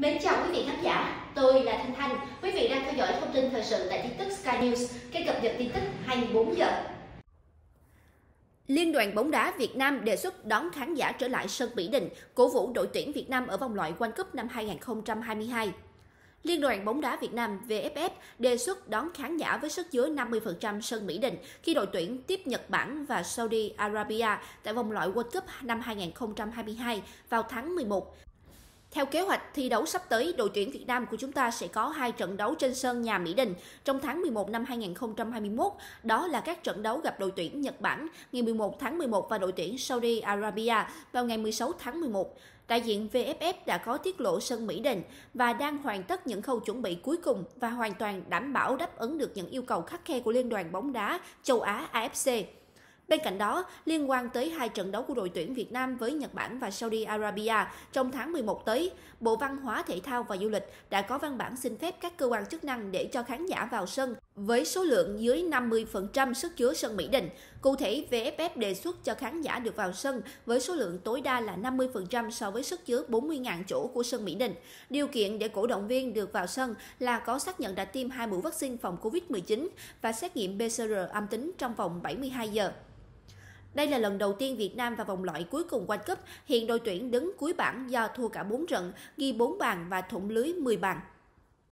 Mến chào quý vị khán giả, tôi là Thanh Thanh. Quý vị đang theo dõi thông tin thời sự tại tin tức Sky News, kênh cập nhật tin tức 24 giờ. Liên đoàn bóng đá Việt Nam đề xuất đón khán giả trở lại sân Mỹ Đình, cổ vũ đội tuyển Việt Nam ở vòng loại World Cup năm 2022. Liên đoàn bóng đá Việt Nam VFF đề xuất đón khán giả với sức chứa 50% sân Mỹ Đình khi đội tuyển tiếp Nhật Bản và Saudi Arabia tại vòng loại World Cup năm 2022 vào tháng 11. Theo kế hoạch thi đấu sắp tới, đội tuyển Việt Nam của chúng ta sẽ có 2 trận đấu trên sân nhà Mỹ Đình trong tháng 11 năm 2021, đó là các trận đấu gặp đội tuyển Nhật Bản ngày 11 tháng 11 và đội tuyển Saudi Arabia vào ngày 16 tháng 11. Đại diện VFF đã có tiết lộ sân Mỹ Đình và đang hoàn tất những khâu chuẩn bị cuối cùng và hoàn toàn đảm bảo đáp ứng được những yêu cầu khắt khe của Liên đoàn bóng đá châu Á AFC. Bên cạnh đó, liên quan tới 2 trận đấu của đội tuyển Việt Nam với Nhật Bản và Saudi Arabia trong tháng 11 tới, Bộ Văn hóa, Thể thao và Du lịch đã có văn bản xin phép các cơ quan chức năng để cho khán giả vào sân với số lượng dưới 50% sức chứa sân Mỹ Đình. Cụ thể, VFF đề xuất cho khán giả được vào sân với số lượng tối đa là 50% so với sức chứa 40.000 chỗ của sân Mỹ Đình. Điều kiện để cổ động viên được vào sân là có xác nhận đã tiêm 2 mũi vaccine phòng COVID-19 và xét nghiệm PCR âm tính trong vòng 72 giờ. Đây là lần đầu tiên Việt Nam vào vòng loại cuối cùng World Cup, hiện đội tuyển đứng cuối bảng do thua cả 4 trận, ghi 4 bàn và thủng lưới 10 bàn.